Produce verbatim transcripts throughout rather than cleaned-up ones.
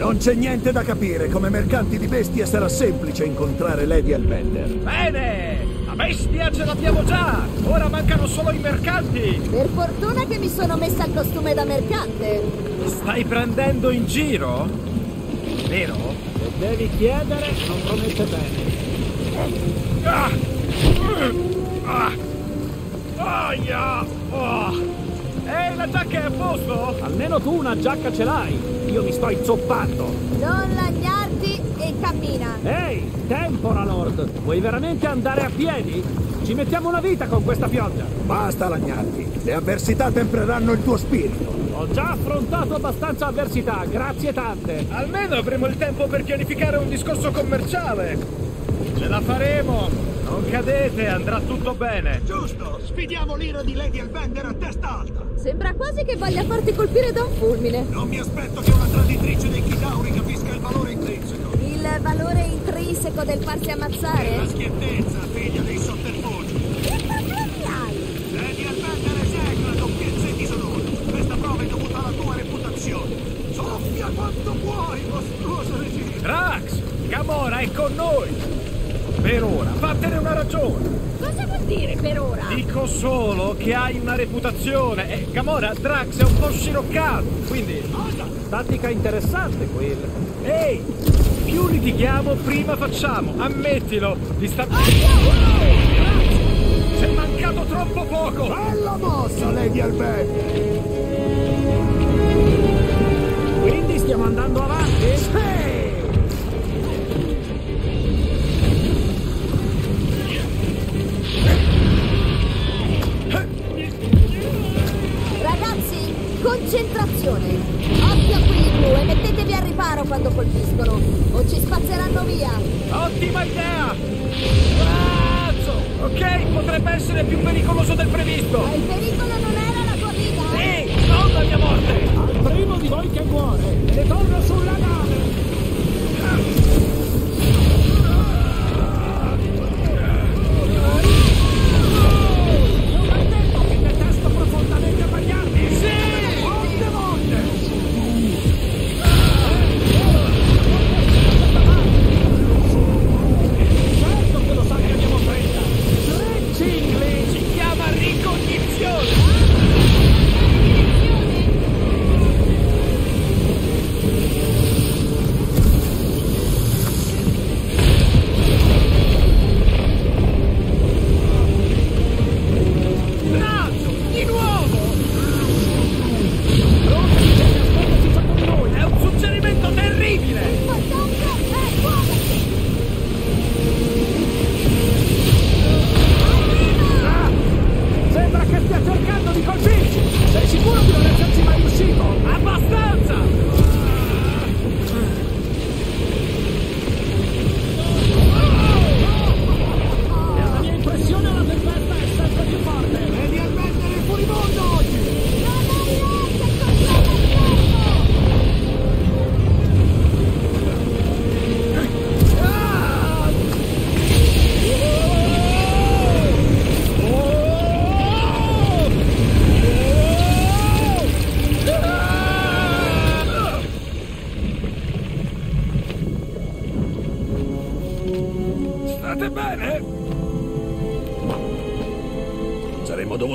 Non c'è niente da capire, come mercanti di bestie sarà semplice incontrare Lady Albender. Bene! La bestia ce l'abbiamo già! Ora mancano solo i mercanti! Per fortuna che mi sono messa al costume da mercante! Stai prendendo in giro? Vero? Se devi chiedere, non promette bene. Ah! Ah! Ah! Ah! Oh! Ehi, la giacca è a posto? Almeno tu una giacca ce l'hai! Io mi sto inzoppando! Non lagnarti e cammina! Ehi, tempora, Lord! Vuoi veramente andare a piedi? Ci mettiamo una vita con questa pioggia! Basta lagnarti! Le avversità tempreranno il tuo spirito! Ho già affrontato abbastanza avversità, grazie tante! Almeno avremo il tempo per pianificare un discorso commerciale! Ce la faremo! Non cadete, andrà tutto bene. Giusto, sfidiamo l'ira di Lady Alvander a testa alta. Sembra quasi che voglia farti colpire da un fulmine. Non mi aspetto che una traditrice dei Chitauri capisca il valore intrinseco. Il valore intrinseco del farsi ammazzare? È la schiettezza, figlia dei sotterfugi. Che problemi hai? Lady Alvander esegue doppiezze e disonori. Questa prova è dovuta alla tua reputazione. Soffia quanto vuoi, mostruoso regime. Drax, Gamora è con noi. Per ora, fattene una ragione! Cosa vuol dire per ora? Dico solo che hai una reputazione e Gamora, Drax è un po' sciroccato, quindi... Cosa? Tattica interessante quella. Ehi! Più litighiamo, prima facciamo, ammettilo! Ti sta... Oh, wow! C'è mancato troppo poco! Bella mossa, Lady Albert! Quindi stiamo andando avanti? Sì! Concentrazione! Occhio a quelli blu e mettetevi al riparo quando colpiscono, o ci spazzeranno via! Ottima idea! Cazzo! Ok, potrebbe essere più pericoloso del previsto! Ma il pericolo non era la tua vita! Sì, non la mia morte! Al primo di voi che muore, le torno sulla nave!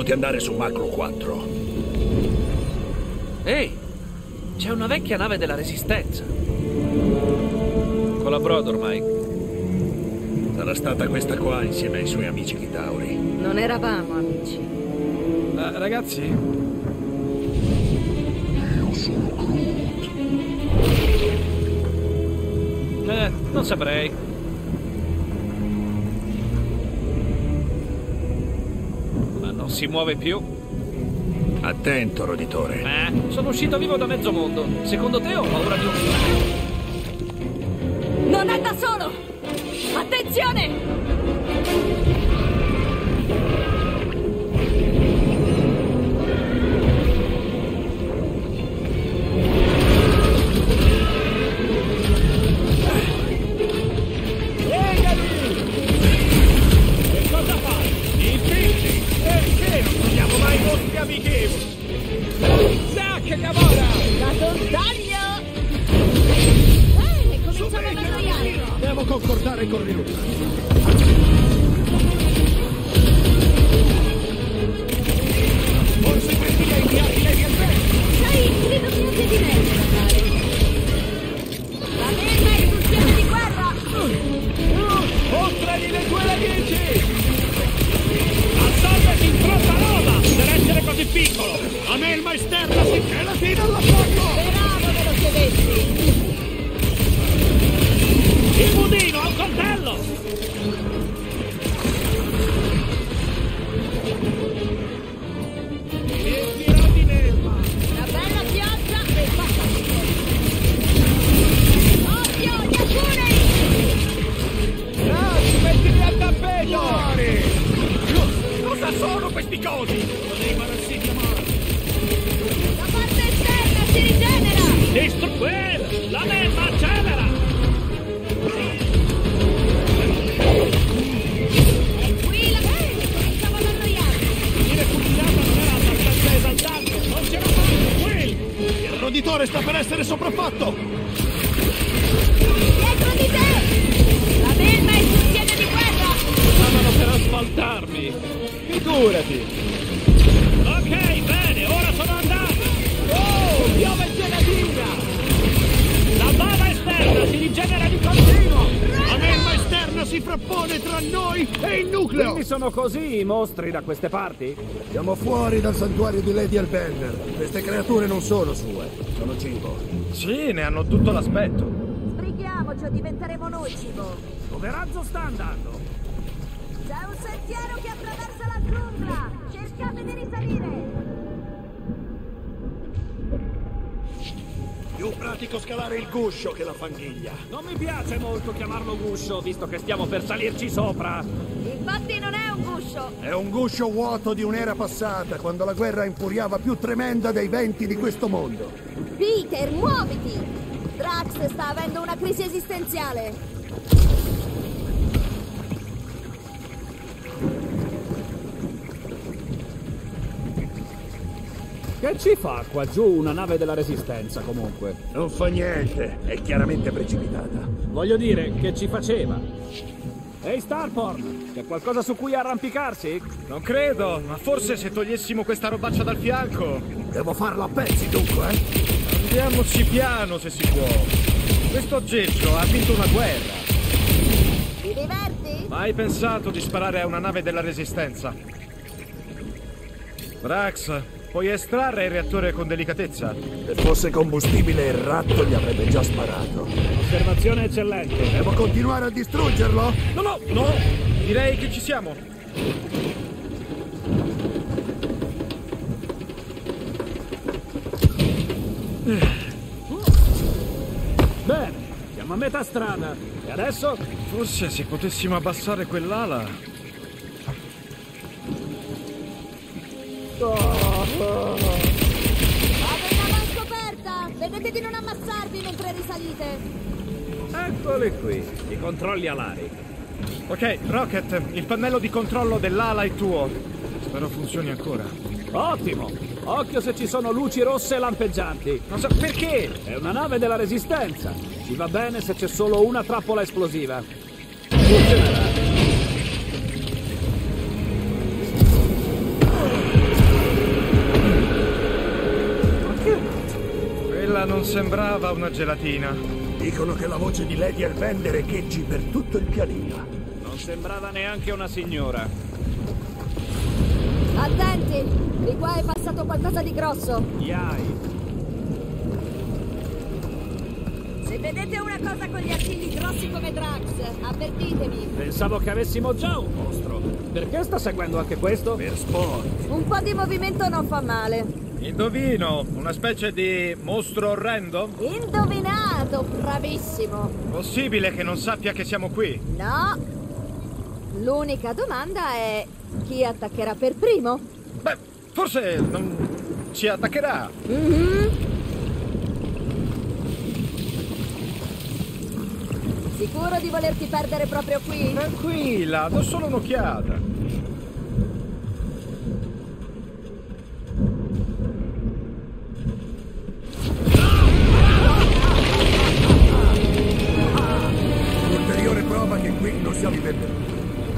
Andare su Macro quattro. Ehi, c'è una vecchia nave della Resistenza. Collaborato ormai. Sarà stata questa qua insieme ai suoi amici Chitauri. Non eravamo amici. Uh, ragazzi? Io sono Groot. Eh, non saprei. Si muove più. Attento, roditore. Eh, sono uscito vivo da mezzo mondo. Secondo te ho paura di un... Non è da solo! Attenzione! Amichevoli! Zack, Gamora! La tortaglia! concordare con lui. Forse questi li ha inviati Lady Albert. Sai, credo che anche di lei da fare. La meta è funzione di guerra. Oltre le duemiladieci! Alzate in pronta Roma! Per essere così piccolo! A me il maesterno si che la fine alla foto! Il budino a un coltello! E tirò di l'erba! Una bella pioggia e basta! Occhio, Yasune! Grazie, mettili al tappeto! Muori! Cosa sono questi cosi? Sono dei parassiti morti! La parte esterna si rigenera! Distruggere! La merda accelera! E qui la gente cominciava ad annoiarsi! Venire fucilata non era abbastanza esaltante! Non c'era fatto, Quill! Il roditore sta per essere sopraffatto! Dietro di te! La merda è sul piede di guerra! Stavano per asfaltarmi! Figurati! Ok, bene, ora sono andato! Oh, piove gelatina! La bava esterna si rigenera di continuo! La melma esterna si frappone tra noi e il nucleo! Quindi sono così i mostri da queste parti? Siamo fuori dal santuario di Lady Albender. Queste creature non sono sue, sono cibo. Sì, ne hanno tutto l'aspetto. Sbrighiamoci o diventeremo noi cibo. Dove razzo sta andando? C'è un sentiero che attraversa la giungla! Cercate di risalire! Più pratico scalare il guscio che la fanghiglia. Non mi piace molto chiamarlo guscio, visto che stiamo per salirci sopra. Infatti non è un guscio. È un guscio vuoto di un'era passata, quando la guerra infuriava più tremenda dei venti di questo mondo. Peter, muoviti! Drax sta avendo una crisi esistenziale. Che ci fa qua giù una nave della Resistenza, comunque? Non fa niente, è chiaramente precipitata. Voglio dire, che ci faceva? Ehi, Starporn, c'è qualcosa su cui arrampicarsi? Non credo, ma forse se togliessimo questa robaccia dal fianco... Devo farlo a pezzi, dunque, eh? Andiamoci piano, se si può. Questo oggetto ha vinto una guerra. Ti diverti? Mai pensato di sparare a una nave della Resistenza? Drax... Puoi estrarre il reattore con delicatezza? Se fosse combustibile, il ratto gli avrebbe già sparato. Osservazione eccellente. Devo continuare a distruggerlo? No, no, no! Direi che ci siamo. Bene, siamo a metà strada. E adesso? Forse se potessimo abbassare quell'ala... Oh, oh. Aveva la scoperta! Vedete di non ammazzarvi mentre risalite! Eccoli qui, i controlli alari. Ok, Rocket, il pannello di controllo dell'ala è tuo. Spero funzioni ancora. Ottimo! Occhio se ci sono luci rosse lampeggianti. Non so perché! È una nave della Resistenza. Ci va bene se c'è solo una trappola esplosiva. Funzionerà! Non sembrava una gelatina. Dicono che la voce di Lady Alvander echeggi per tutto il pianeta. Non sembrava neanche una signora. Attenti! Di qua è passato qualcosa di grosso. Iai. Se vedete una cosa con gli artigli grossi come Drax, avvertitemi. Pensavo che avessimo già un mostro. Perché sta seguendo anche questo? Per sport. Un po' di movimento non fa male. Indovino, una specie di mostro orrendo? Indovinato, bravissimo! Possibile che non sappia che siamo qui? No! L'unica domanda è... chi attaccherà per primo? Beh, forse non... ci attaccherà! Mm-hmm. Sicuro di volerti perdere proprio qui? Tranquilla, do solo un'occhiata! Alvender.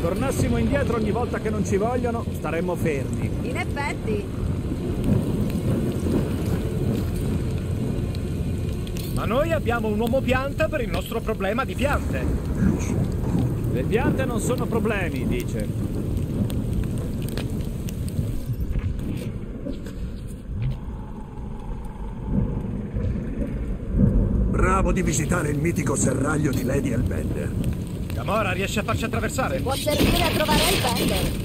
Tornassimo indietro ogni volta che non ci vogliono, staremmo fermi. In effetti. Ma noi abbiamo un uomo pianta per il nostro problema di piante. Io sono Groot. Le piante non sono problemi, dice. Bravo di visitare il mitico serraglio di Lady Albender. Gamora riesce a farci attraversare? Può servire a trovare Albender.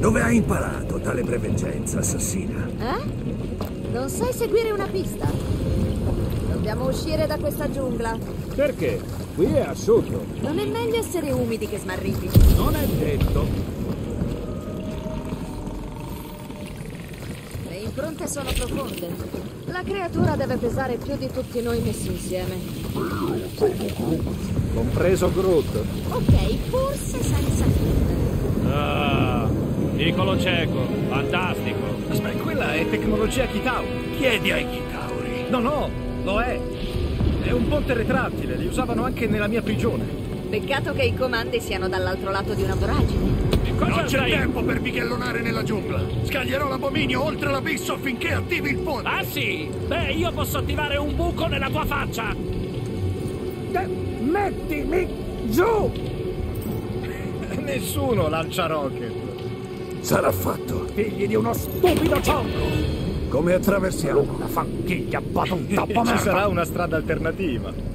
Dove hai imparato tale preveggenza, assassina? Eh? Non sai seguire una pista? Dobbiamo uscire da questa giungla. Perché? Qui è asciutto. Non è meglio essere umidi che smarriti. Non è detto. Le impronte sono profonde. La creatura deve pesare più di tutti noi messi insieme. Compreso Groot. Ok, forse senza Groot. Ah, piccolo cieco, fantastico. Aspetta, quella è tecnologia Chitauri. Chiedi ai Chitauri. No, no, lo è. È un ponte retrattile, li usavano anche nella mia prigione. Peccato che i comandi siano dall'altro lato di una voragine. Non c'è tempo per bighellonare nella giungla. Scaglierò l'abominio oltre l'abisso affinché attivi il ponte. Ah sì? Beh, io posso attivare un buco nella tua faccia. De mettimi giù! Nessuno lancia Rocket. Sarà fatto. Figli di uno stupido ciondolo. Come attraversiamo? Una fanchiglia batonta, pomerda! Ci sarà una strada alternativa.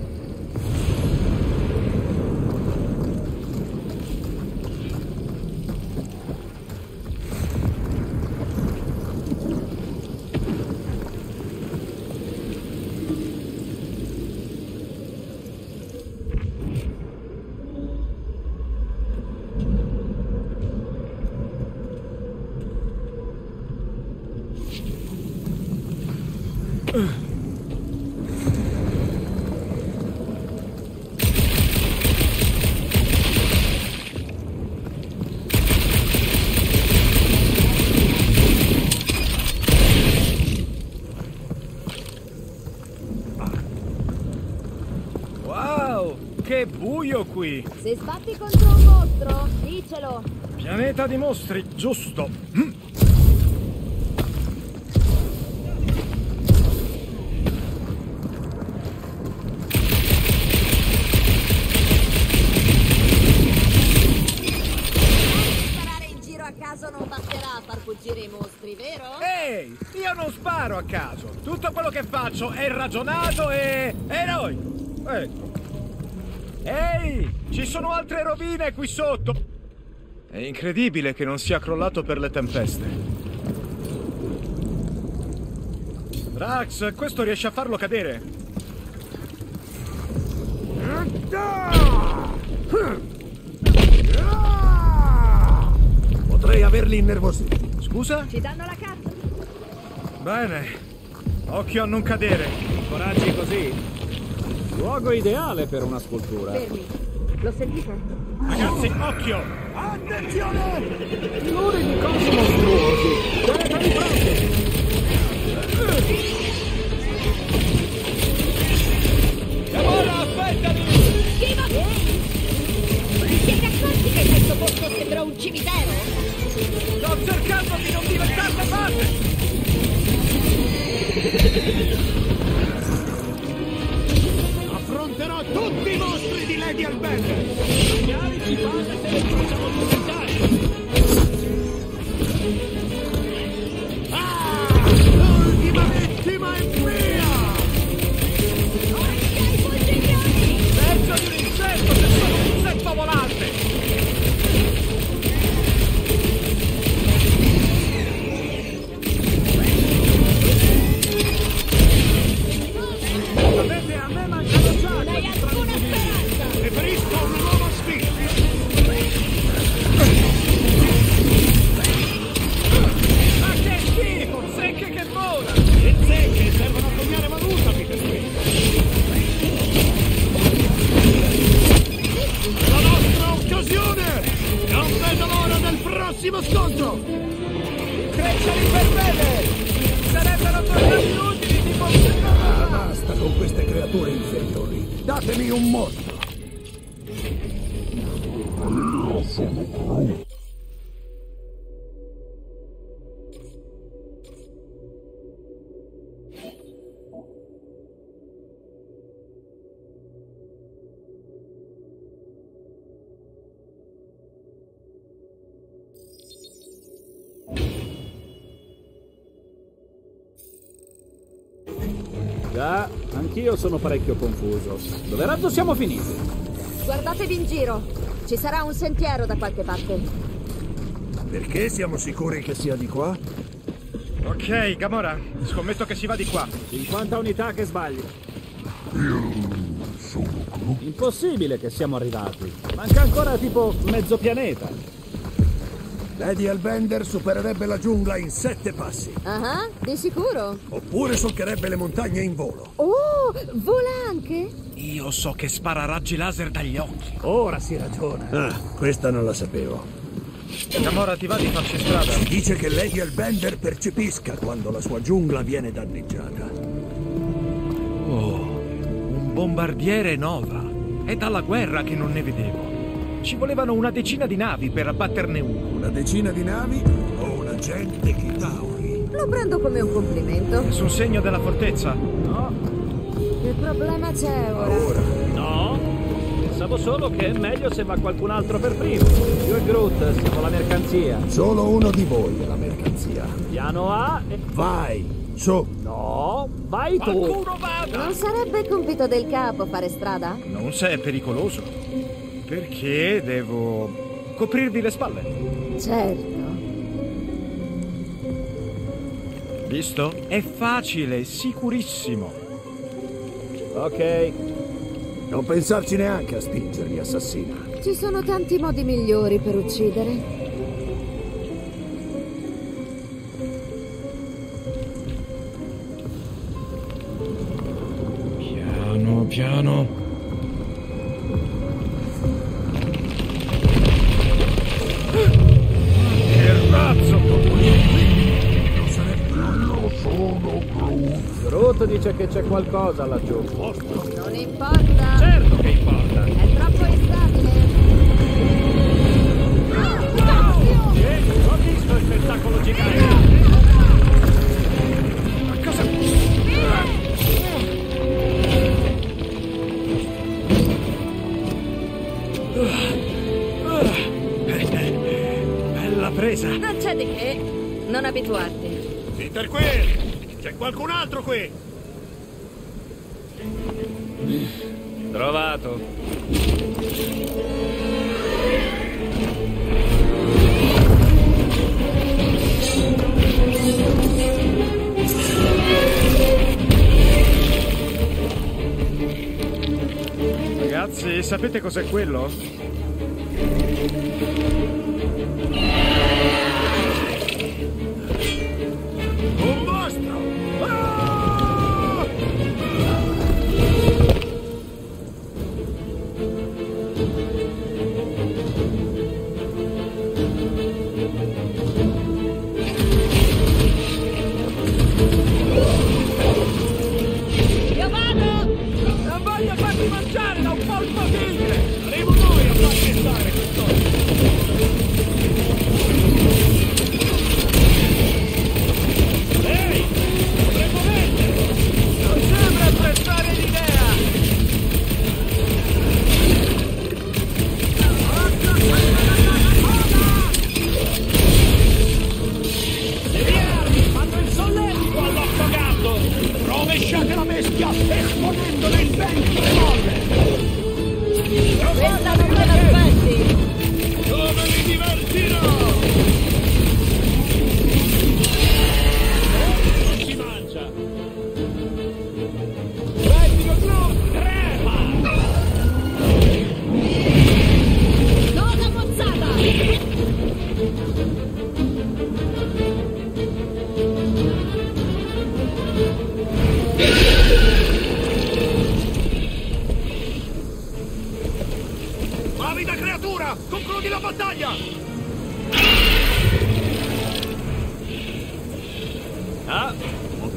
Qui. Se sbatti contro un mostro, dicelo! Pianeta di mostri, giusto! Mm. Sparare in giro a caso non basterà a far fuggire i mostri, vero? Ehi! Io non sparo a caso! Tutto quello che faccio è ragionato e... e noi! Ecco! Ehi, ci sono altre rovine qui sotto! È incredibile che non sia crollato per le tempeste. Drax, questo riesce a farlo cadere. Potrei averli innervositi. Scusa? Ci danno la carta. Bene. Occhio a non cadere. Coraggi così. Luogo ideale per una scultura. Fermi, lo sentite? Ragazzi, occhio! Attenzione! Filoni di cosi mostruosi! Guarda di fronte! Lavora, aspettami! Schiva! Vi siete accorti che questo posto sembra un cimitero? Sto cercando di non diventare parte! Affronterò tutti i mostri di Lady Albender! Magari ci basta se le facciamo tutti! Ah! L'ultima vittima è mia! Orca i fulginioni! Verso di un insetto, se sono un insetto volante! Sapete, a me manca... Preferisco una nuova sfida! Ma che schifo! Zecche che vola! Le zecche servono a cambiare valuta, Peter Quill! La nostra occasione! Non vedo l'ora del prossimo scontro! Crescere per bene! Sarebbero tornati utili, tipo un secondo! Ah, basta con queste creature inferiori! Datemi un mostro! Io sono Groot! Già, anch'io sono parecchio confuso. Dove razzo siamo finiti? Guardatevi in giro, ci sarà un sentiero da qualche parte. Perché siamo sicuri che sia di qua? Ok, Gamora, scommetto che si va di qua. cinquanta unità che sbaglio. Io sono qui. Impossibile che siamo arrivati. Manca ancora tipo mezzo pianeta. Lady Albender supererebbe la giungla in sette passi. Ah, di sicuro. Oppure solcherebbe le montagne in volo. Oh, vola anche? Io so che spara raggi laser dagli occhi. Ora si ragiona. Ah, questa non la sapevo. Gamora, ti va di farci strada? Si dice che Lady Albender percepisca quando la sua giungla viene danneggiata. Oh, un bombardiere Nova. È dalla guerra che non ne vedevo. Ci volevano una decina di navi per abbatterne uno. Una decina di navi o un agente Chitauri? Lo prendo come un complimento. Nessun segno della fortezza? No. Che problema c'è ora? Ora? No. Pensavo solo che è meglio se va qualcun altro per primo. Io e Groot siamo la mercanzia. Solo uno di voi è la mercanzia. Piano A e... Vai! So. No, vai tu! Qualcuno vada! Non sarebbe compito del capo fare strada? Non se è pericoloso. Perché devo coprirvi le spalle? Certo. Visto? È facile, sicurissimo. Ok. Non pensarci neanche a spingermi, assassina. Ci sono tanti modi migliori per uccidere. Piano, piano. Dice che c'è qualcosa laggiù. Non importa. Certo che importa. È troppo instabile. Ah, wow! Eh, ho visto il spettacolo gigante. Ma cosa? Bella presa. Non c'è di che. Non abituarti. Peter Quill, c'è qualcun altro qui? Trovato. Ragazzi, sapete cos'è quello? Un mostro! Ah!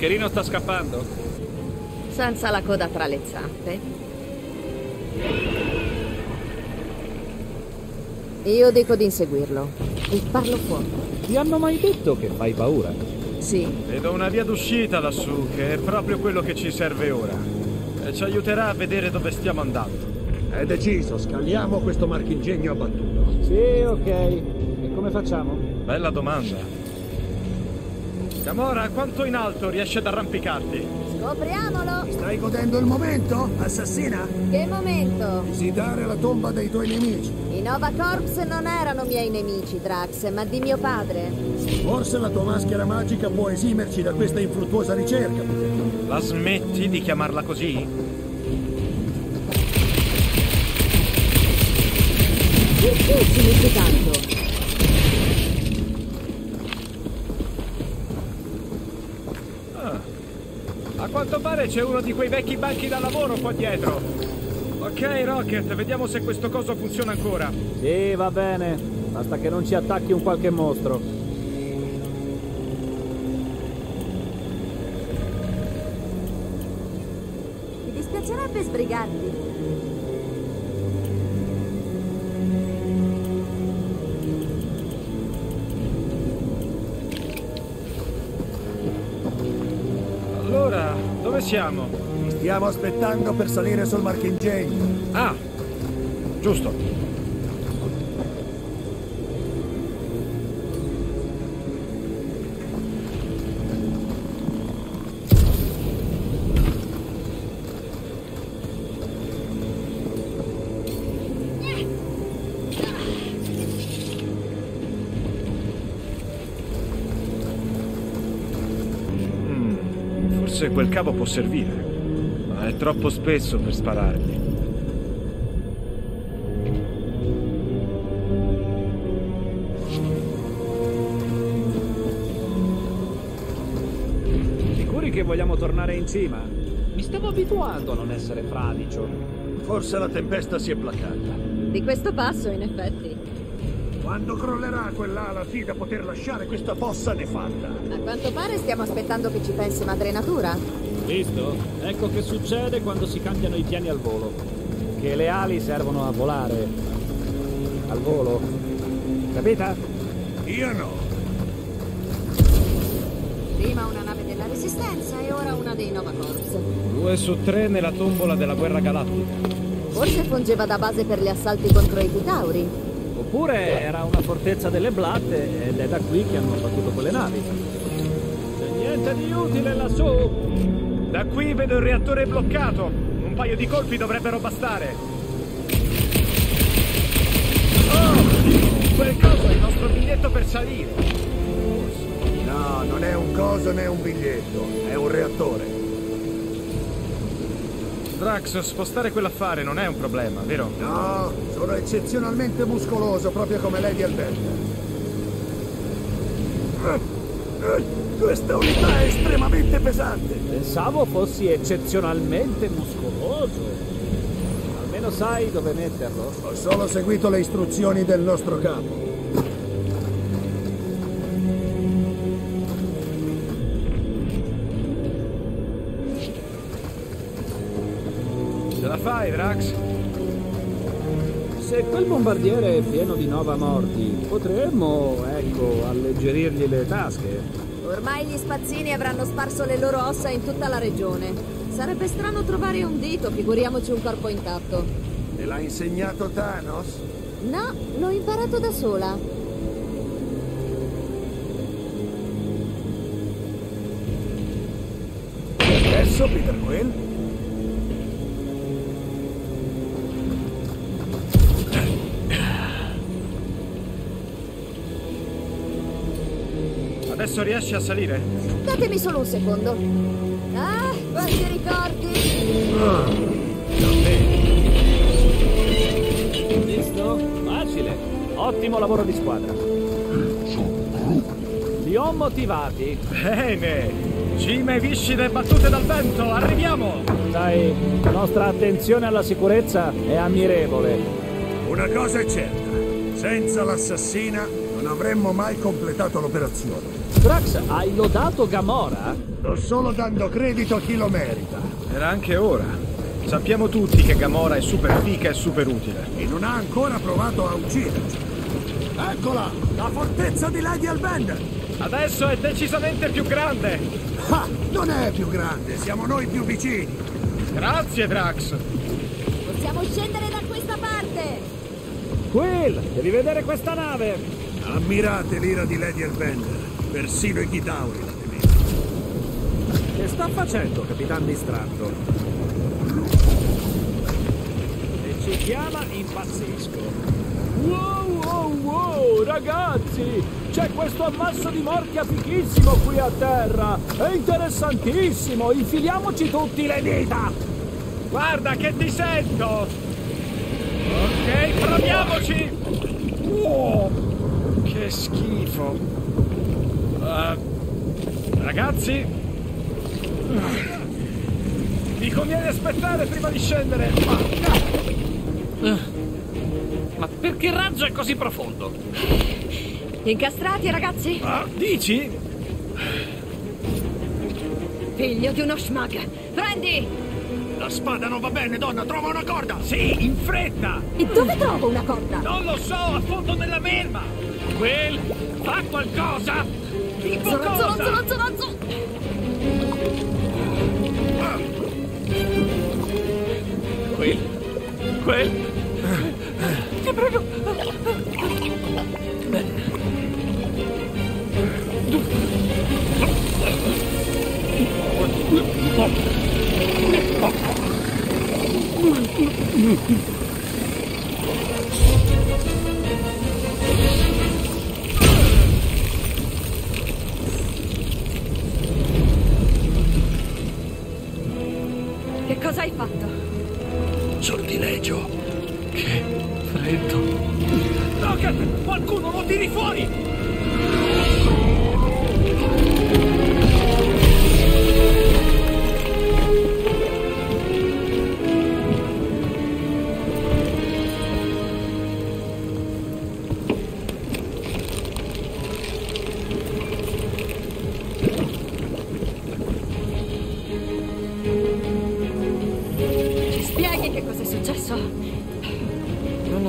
Zuccherino sta scappando? Senza la coda tra le zampe. Io dico di inseguirlo. E parlo fuori. Ti hanno mai detto che fai paura? Sì. Vedo una via d'uscita lassù, che è proprio quello che ci serve ora. E ci aiuterà a vedere dove stiamo andando. È deciso, scaliamo questo marchingegno abbattuto. Sì, ok. E come facciamo? Bella domanda. Gamora, quanto in alto riesci ad arrampicarti? Scopriamolo! Stai godendo il momento, assassina? Che momento? Visitare la tomba dei tuoi nemici. I Nova Corps non erano miei nemici, Drax, ma di mio padre. Forse la tua maschera magica può esimerci da questa infruttuosa ricerca. La smetti di chiamarla così? Perché si mette tanto? Ah, a quanto pare c'è uno di quei vecchi banchi da lavoro qua dietro. Ok, Rocket, vediamo se questo coso funziona ancora. Sì, va bene. Basta che non ci attacchi un qualche mostro. Mi dispiacerebbe sbrigarti. Siamo? Stiamo aspettando per salire sul marchingegno. Ah, giusto. Quel cavo può servire, ma è troppo spesso per sparargli. Sicuri che vogliamo tornare in cima? Mi stavo abituando a non essere fradicio. Forse la tempesta si è placata. Di questo passo, in effetti. Quando crollerà quell'ala sì da poter lasciare questa fossa nefanda? A quanto pare stiamo aspettando che ci pensi Madre Natura. Visto? Ecco che succede quando si cambiano i piani al volo. Che le ali servono a volare. Al volo. Capita? Io no. Prima una nave della Resistenza e ora una dei Nova Corps. Due su tre nella tombola della guerra galattica. Forse fungeva da base per gli assalti contro i Chitauri. Oppure era una fortezza delle blatte ed è da qui che hanno battuto quelle navi. C'è niente di utile lassù. Da qui vedo il reattore bloccato. Un paio di colpi dovrebbero bastare. Oh! Quel coso è il nostro biglietto per salire. No, non è un coso né un biglietto. È un reattore. Drax, spostare quell'affare non è un problema, vero? No, sono eccezionalmente muscoloso, proprio come Lady Albender. Questa unità è estremamente pesante. Pensavo fossi eccezionalmente muscoloso. Almeno sai dove metterlo. Ho solo seguito le istruzioni del nostro capo. Fai, Drax? Se quel bombardiere è pieno di Nova morti, potremmo, ecco, alleggerirgli le tasche. Ormai gli spazzini avranno sparso le loro ossa in tutta la regione. Sarebbe strano trovare un dito, figuriamoci un corpo intatto. Te l'ha insegnato Thanos? No, l'ho imparato da sola. E adesso, Peter Quill? Adesso riesci a salire? Datemi solo un secondo. Ah, quanti ricordi! Ah, visto? Facile. Ottimo lavoro di squadra. Li ho motivati. Bene. Cime viscide battute dal vento. Arriviamo! Sai, la nostra attenzione alla sicurezza è ammirevole. Una cosa è certa. Senza l'assassina... non avremmo mai completato l'operazione. Drax, hai lodato Gamora? Sto solo dando credito a chi lo merita. Era anche ora. Sappiamo tutti che Gamora è super fica e super utile. E non ha ancora provato a ucciderci. Eccola, la fortezza di Lady Albender. Adesso è decisamente più grande. Ah, non è più grande, siamo noi più vicini. Grazie, Drax. Possiamo scendere da questa parte. Quill, devi vedere questa nave! Ammirate l'ira di Lady Albender, persino i Chitauri la temevo. Che sta facendo, Capitan Distratto? E ci chiama impazzisco. Wow, wow, wow, ragazzi! C'è questo ammasso di morti fichissimo qui a terra! È interessantissimo, infiliamoci tutti le dita! Guarda che ti sento! Ok, proviamoci! Oh, che schifo! Uh, ragazzi? Mi conviene aspettare prima di scendere! Uh, ma perché il razzo è così profondo? Incastrati, ragazzi! Ah, dici? Figlio di uno schmag! Prendi! La spada non va bene, donna! Trova una corda! Sì, in fretta! E dove trovo una corda? Non lo so, a fondo della merma! Quel... fa qualcosa! Tipo cosa? Zonzo, zonzo, zonzo! Quel... Quel... Ti prego! Che cosa hai fatto? Sortilegio. Che freddo. Rocket, qualcuno lo tiri fuori!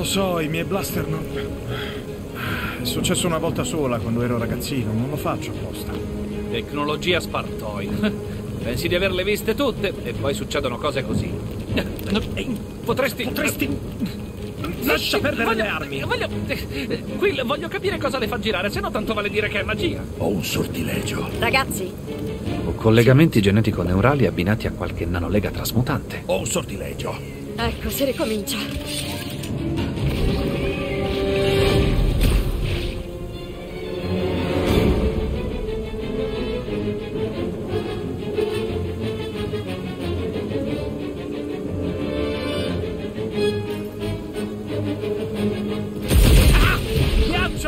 So, i miei blaster non... È successo una volta sola quando ero ragazzino, non lo faccio apposta. Tecnologia spartoide. Pensi di averle viste tutte e poi succedono cose così. Potresti... Potresti... Lascia perdere voglio... le armi! Voglio... Qui voglio capire cosa le fa girare, se no tanto vale dire che è magia. Ho un sortilegio. Ragazzi! Ho collegamenti genetico-neurali abbinati a qualche nanolega trasmutante. Ho un sortilegio. Ecco, si ricomincia.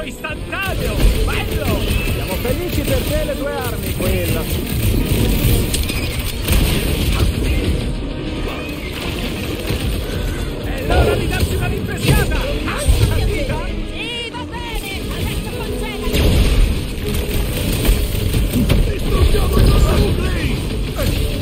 Istantaneo! Bello! Siamo felici per te e le tue armi, quella! È l'ora di darci una rinfrescata! Alza la sì, va bene! Adesso cancella! Distruggiamo il nostro play! Grazie!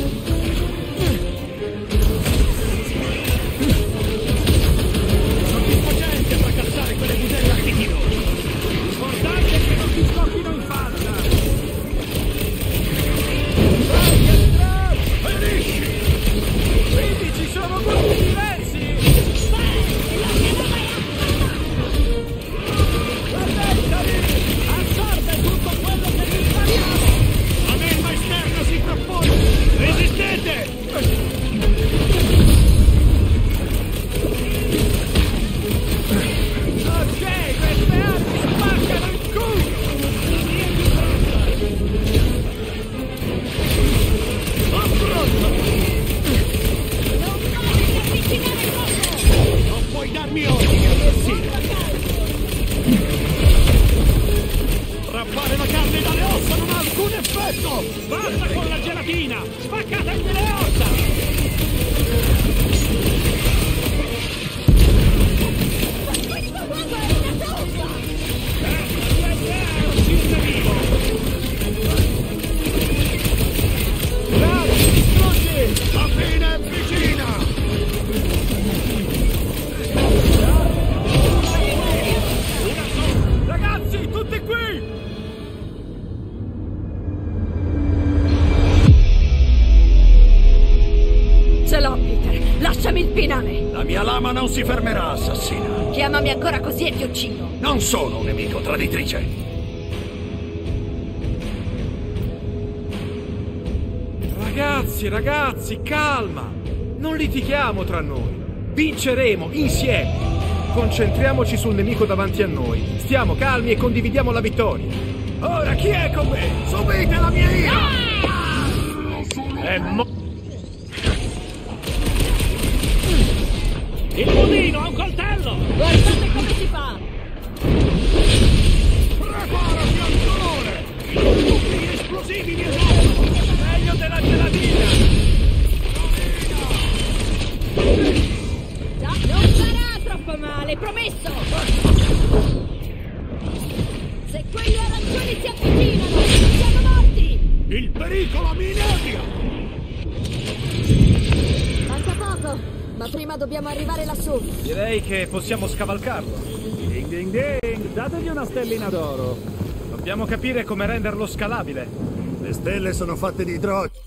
non si fermerà, assassina. Chiamami ancora così e ti uccido. Non sono un nemico, traditrice. Ragazzi, ragazzi, calma! Non litighiamo tra noi. Vinceremo insieme. Concentriamoci sul nemico davanti a noi. Stiamo calmi e condividiamo la vittoria. Ora chi è con me? Subite la mia ira! Ah! È mo- Il budino ha un coltello! Guardate come si fa! Preparati al dolore! Tutti gli esplosivi di esordio! Meglio della gelatina! Rovina! Non farà troppo male, promesso! Se quegli arancioni si avvicinano, siamo morti! Il pericolo mi inevia! Manca poco! Ma prima dobbiamo arrivare lassù. Direi che possiamo scavalcarlo. Ding ding ding, dategli una stellina d'oro. Dobbiamo capire come renderlo scalabile. Le stelle sono fatte di idrogeno.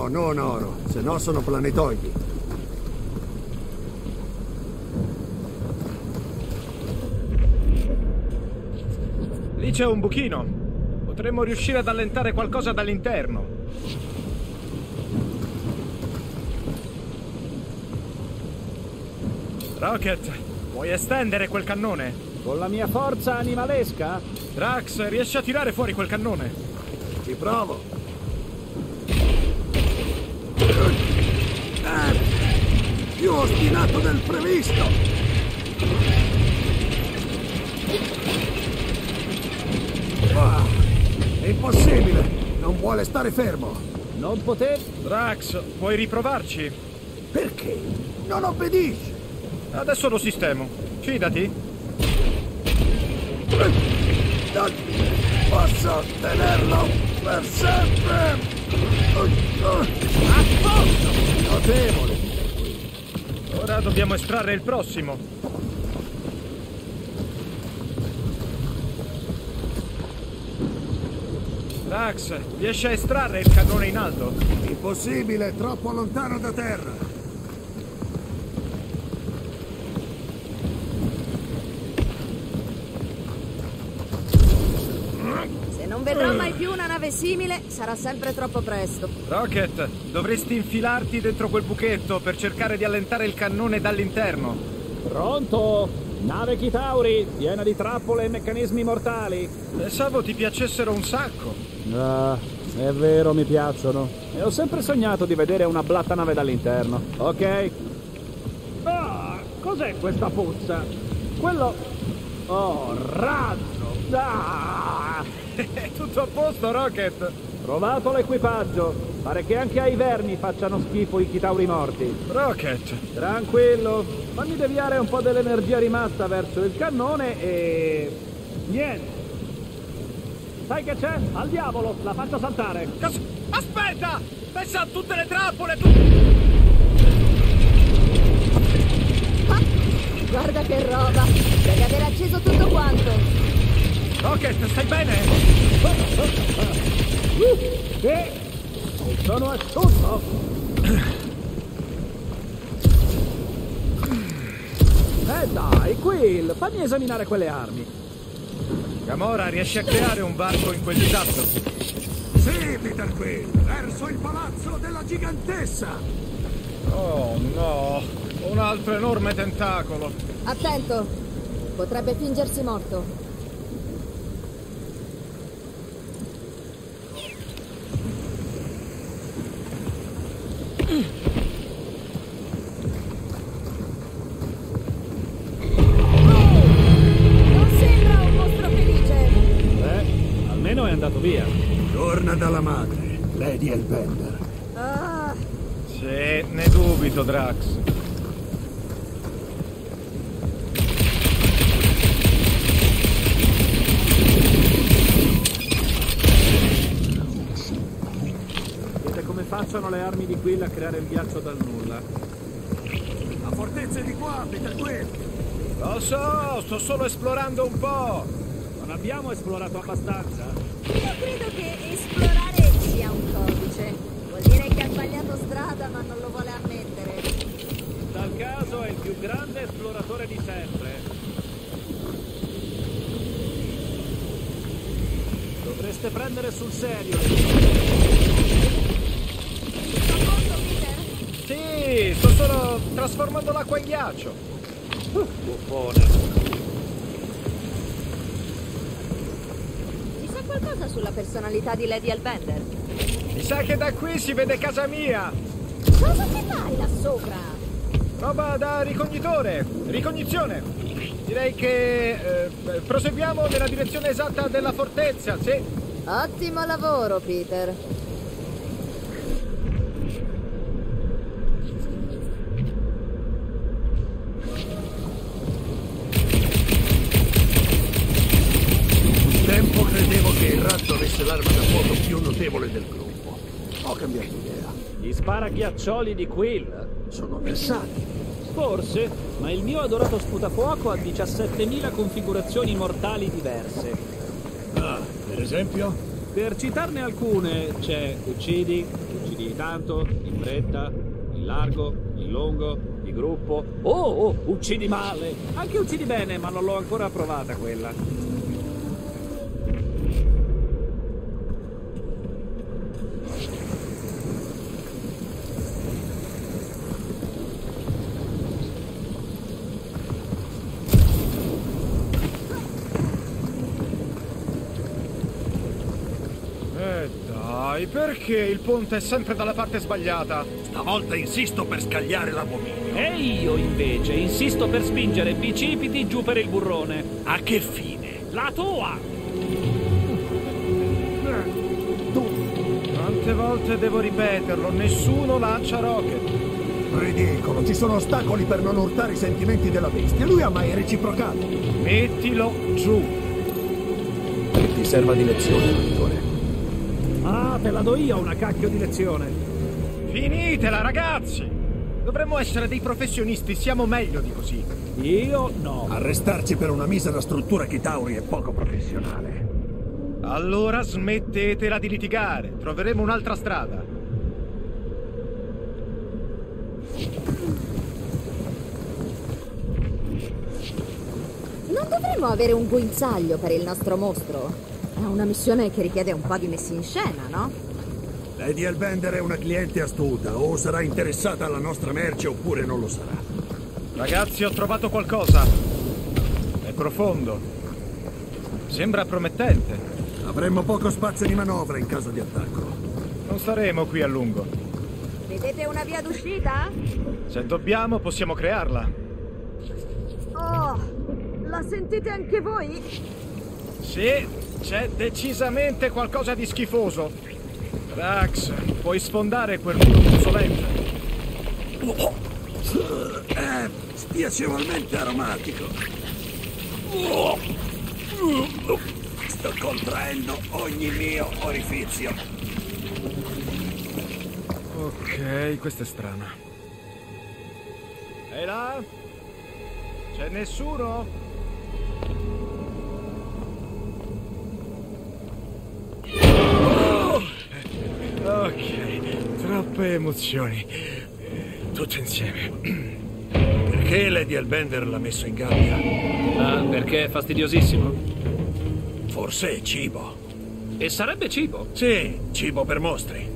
No, no, no, se no sono planetoidi. Lì c'è un buchino. Potremmo riuscire ad allentare qualcosa dall'interno. Rocket, vuoi estendere quel cannone? Con la mia forza animalesca? Drax, riesci a tirare fuori quel cannone? Ci provo. Più ostinato del previsto! Ah, è impossibile! Non vuole stare fermo! Non poter... Drax, puoi riprovarci? Perché? Non obbedisci! Adesso lo sistemo. Fidati! Posso tenerlo per sempre! A posto! Notevole! Ora dobbiamo estrarre il prossimo. Drax, riesci a estrarre il cannone in alto? Impossibile, troppo lontano da terra. Se non vedrò mai più una nave simile, sarà sempre troppo presto. Rocket, dovresti infilarti dentro quel buchetto per cercare di allentare il cannone dall'interno. Pronto? Nave Chitauri, piena di trappole e meccanismi mortali. Pensavo ti piacessero un sacco. Ah, è vero, mi piacciono. E ho sempre sognato di vedere una blattanave dall'interno. Ok. Ah, cos'è questa puzza? Quello... Oh, razzo! Ah! Tutto a posto, Rocket? Trovato l'equipaggio. Pare che anche ai vermi facciano schifo i Chitauri morti. Rocket! Tranquillo. Fammi deviare un po' dell'energia rimasta verso il cannone e... Niente. Sai che c'è? Al diavolo! La faccio saltare. Cazzo... Aspetta! Pensa a tutte le trappole! Tu... Ah, guarda che roba! Deve aver acceso tutto quanto. Rocket, stai bene? Uh, eh, sono asciutto! Eh dai, Quill, fammi esaminare quelle armi. Gamora, riesci a creare un varco in quel disastro? Sì, Peter Quill, verso il palazzo della gigantessa! Oh no, un altro enorme tentacolo. Attento, potrebbe fingersi morto. Via. Torna dalla madre, Lady Albender. Ah. Sì, ne dubito, Drax. usano le armi di Quill a creare il ghiaccio dal nulla. La fortezza è di qua, Peter Quill! Lo so, sto solo esplorando un po'! Non abbiamo esplorato abbastanza? Io credo che esplorare sia un codice. Vuol dire che ha sbagliato strada ma non lo vuole ammettere. In tal caso è il più grande esploratore di sempre. Dovreste prendere sul serio. Sto pronto, Peter? Sì, sto solo trasformando l'acqua in ghiaccio. Uh, buffone. Ci sa qualcosa sulla personalità di Lady Albender? Mi sa che da qui si vede casa mia. Cosa ci fai là sopra? Roba da ricognitore, ricognizione. Direi che eh, proseguiamo nella direzione esatta della fortezza, sì. Ottimo lavoro, Peter. Un tempo credevo che il ratto avesse l'arma da fuoco più notevole del gruppo. Ho cambiato idea. Gli sparaghiaccioli di Quill sono versatili. Forse, ma il mio adorato sputafuoco ha diciassettemila configurazioni mortali diverse. Ah, per esempio? Per citarne alcune c'è uccidi, uccidi di tanto, in fretta, in largo, in lungo, di gruppo. Oh, oh, uccidi male! Anche uccidi bene, ma non l'ho ancora provata quella. Perché il ponte è sempre dalla parte sbagliata? Stavolta insisto per scagliare l'abominio. E io invece insisto per spingere bicipiti giù per il burrone. A che fine? La tua! Quante volte devo ripeterlo? Nessuno lancia Rocket. Ridicolo, ci sono ostacoli per non urtare i sentimenti della bestia. Lui ha mai reciprocato. Mettilo giù. Che ti serva di lezione, dottore. Ah, te la do io una cacchio di lezione. Finitela, ragazzi! Dovremmo essere dei professionisti, siamo meglio di così. Io no. Arrestarci per una misera struttura Chitauri è poco professionale. Allora smettetela di litigare, troveremo un'altra strada. Non dovremmo avere un guinzaglio per il nostro mostro? È una missione che richiede un po' di messi in scena, no? Lady Albender è una cliente astuta, o sarà interessata alla nostra merce oppure non lo sarà. Ragazzi, ho trovato qualcosa. È profondo. Sembra promettente. Avremmo poco spazio di manovra in caso di attacco. Non saremo qui a lungo. Vedete una via d'uscita? Se dobbiamo, possiamo crearla. Oh, la sentite anche voi? Sì. C'è decisamente qualcosa di schifoso. Drax, puoi sfondare quel muro puzzolente. Oh, è spiacevolmente aromatico. Oh, sto contraendo ogni mio orifizio. Ok, questa è strana. E là? C'è nessuno? Ok, troppe emozioni. Tutte insieme. Perché Lady Albender l'ha messo in gabbia? Ah, perché è fastidiosissimo? Forse è cibo. E sarebbe cibo? Sì, cibo per mostri.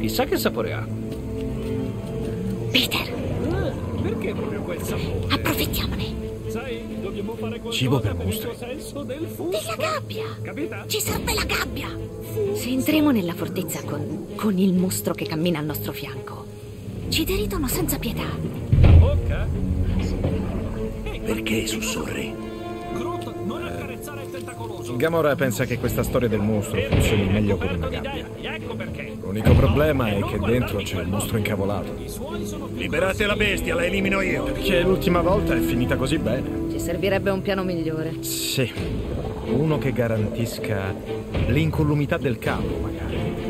Chissà che sapore ha. Peter! Ah, perché proprio quel sapore? Approfittiamone. Sai, dobbiamo fare qualcosa. Cibo per mostri. Della gabbia! Capita? Ci serve la gabbia! Se entriamo nella fortezza con, con il mostro che cammina al nostro fianco, ci deridono senza pietà. La bocca? Perché sussurri? Groot, non accarezzare il tentacoloso. Gamora pensa che questa storia del mostro funzioni meglio con una gabbia. L'unico problema è che dentro c'è il mostro incavolato. Liberate la bestia, la elimino io. Perché l'ultima volta è finita così bene. Ci servirebbe un piano migliore. Sì. Uno che garantisca l'incolumità del capo, magari.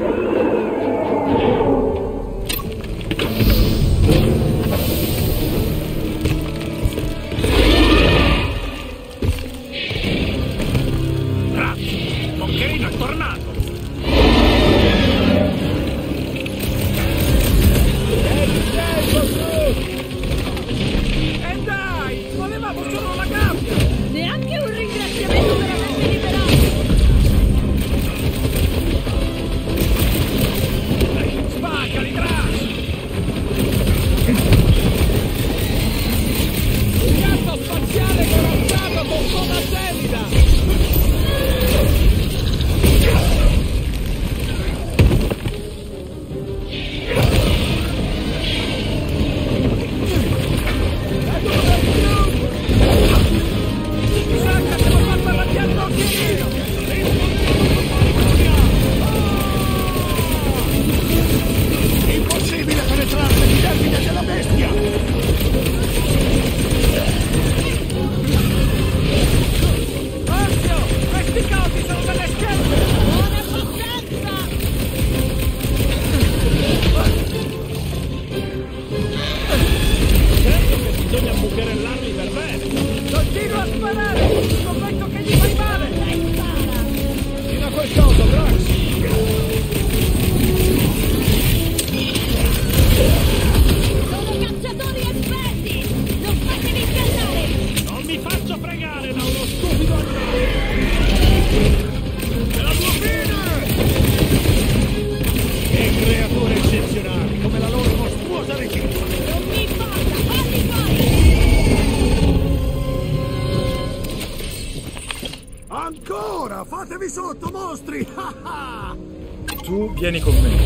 Vieni con me.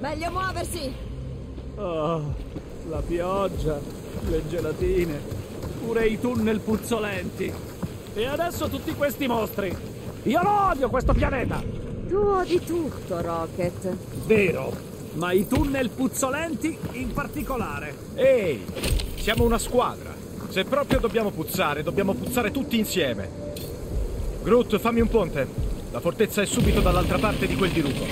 Meglio muoversi. Oh, la pioggia, le gelatine, pure i tunnel puzzolenti. E adesso tutti questi mostri. Io lo odio questo pianeta. Tu odi tutto, Rocket. Vero, ma i tunnel puzzolenti in particolare. Ehi, siamo una squadra. Se proprio dobbiamo puzzare, dobbiamo puzzare tutti insieme. Groot, fammi un ponte. La fortezza è subito dall'altra parte di quel dirupo.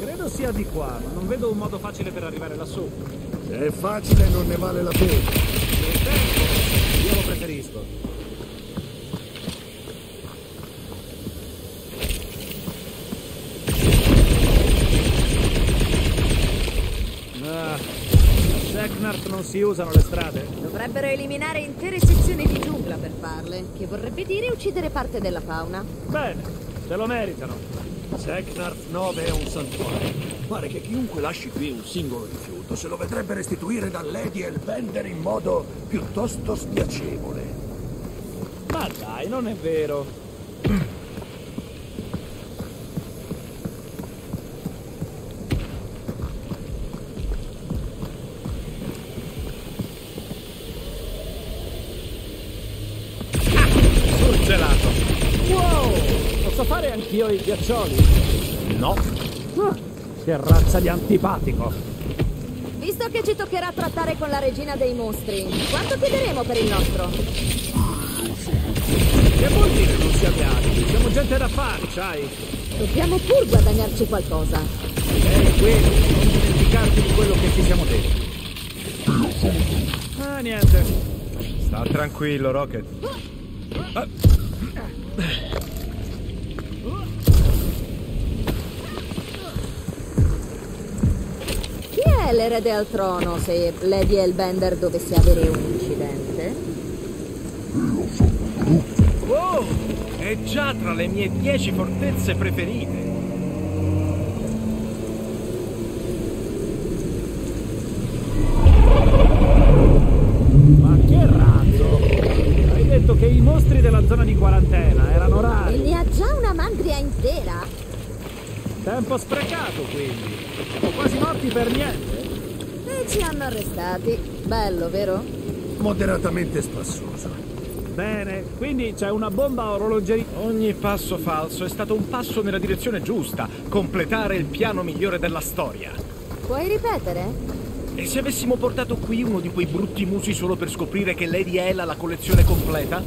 Credo sia di qua, ma non vedo un modo facile per arrivare lassù. Se è facile non ne vale la pena. Io lo preferisco. Ah, a Seknarf non si usano le strade. Dovrebbero eliminare intere sezioni di giungla per farle, che vorrebbe dire uccidere parte della fauna. Bene, se lo meritano. Seknarf nove è un santuario. Pare che chiunque lasci qui un singolo rifiuto se lo vedrebbe restituire da Lady Elvender in modo piuttosto spiacevole. Ma dai, non è vero. Io i ghiaccioli? No. Ah, che razza di antipatico. Visto che ci toccherà trattare con la regina dei mostri, quanto chiederemo per il nostro? Che vuol dire non siamo altri? Siamo gente da fare, sai? Dobbiamo pur guadagnarci qualcosa. Ehi, quello, non dimenticarti di quello che ci siamo detti. Ah, niente. Sta tranquillo, Rocket. Ah. L'erede al trono se Lady Albender dovesse avere un incidente. Io sono Groot. Wow, è già tra le mie dieci fortezze preferite. Ma che razzo! Hai detto che i mostri della zona di quarantena erano rari. E ne ha già una mandria intera. Tempo sprecato, quindi. Siamo quasi morti per niente. E ci hanno arrestati. Bello, vero? Moderatamente spassoso. Bene, quindi c'è una bomba orologeria. Ogni passo falso è stato un passo nella direzione giusta. Completare il piano migliore della storia. Puoi ripetere? E se avessimo portato qui uno di quei brutti musi solo per scoprire che Lady Hela ha la collezione completa?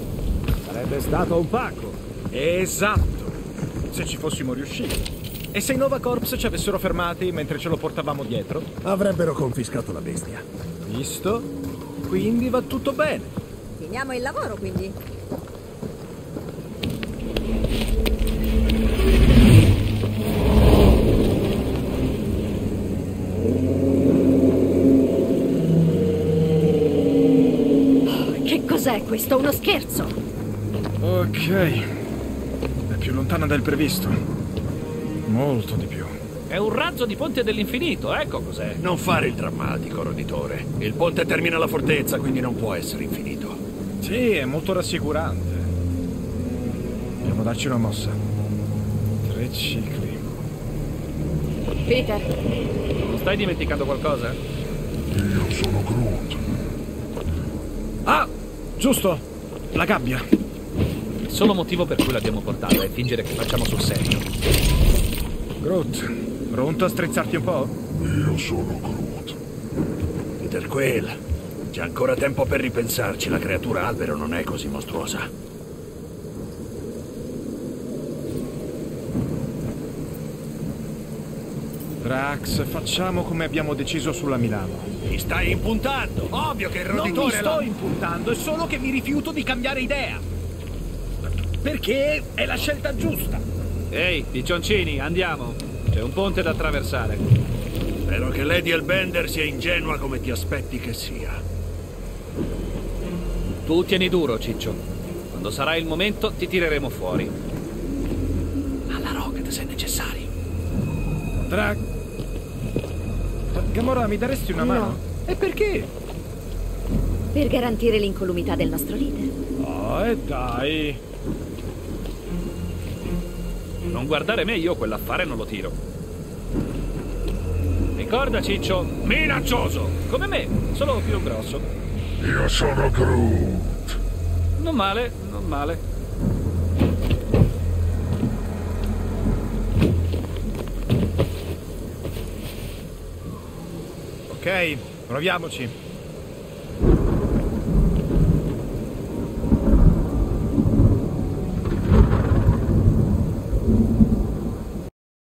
Sarebbe stato opaco. Esatto. Se ci fossimo riusciti. E se i Nova Corps ci avessero fermati mentre ce lo portavamo dietro? Avrebbero confiscato la bestia. Visto? Quindi va tutto bene. Finiamo il lavoro, quindi. Che cos'è questo? Uno scherzo? Ok. È più lontana del previsto. Molto di più. È un razzo di ponte dell'infinito, ecco cos'è. Non fare il drammatico, roditore. Il ponte termina la fortezza, quindi non può essere infinito. Sì, è molto rassicurante. Dobbiamo darci una mossa. Tre cicli. Peter, non stai dimenticando qualcosa? Io sono Groot. Ah, giusto, la gabbia. Il solo motivo per cui l'abbiamo portata è fingere che facciamo sul serio. Groot, pronto a strizzarti un po'? Io sono Groot. Peter Quill, c'è ancora tempo per ripensarci. La creatura albero non è così mostruosa. Drax, facciamo come abbiamo deciso sulla Milano. Mi stai impuntando? Ovvio che il roditore... Non mi sto impuntando, è solo che mi rifiuto di cambiare idea. Perché è la scelta giusta. Ehi, piccioncini, andiamo. C'è un ponte da attraversare. Spero che Lady Albender sia ingenua come ti aspetti che sia. Tu tieni duro, Ciccio. Quando sarà il momento, ti tireremo fuori. Alla Rocket, se necessario. Tra... Gamora, mi daresti una mano? No. E perché? Per garantire l'incolumità del nostro leader. Oh, e dai... Non guardare me, io quell'affare non lo tiro. Ricorda, Ciccio, minaccioso! Come me, solo più grosso. Io sono Groot. Non male, non male. Ok, proviamoci.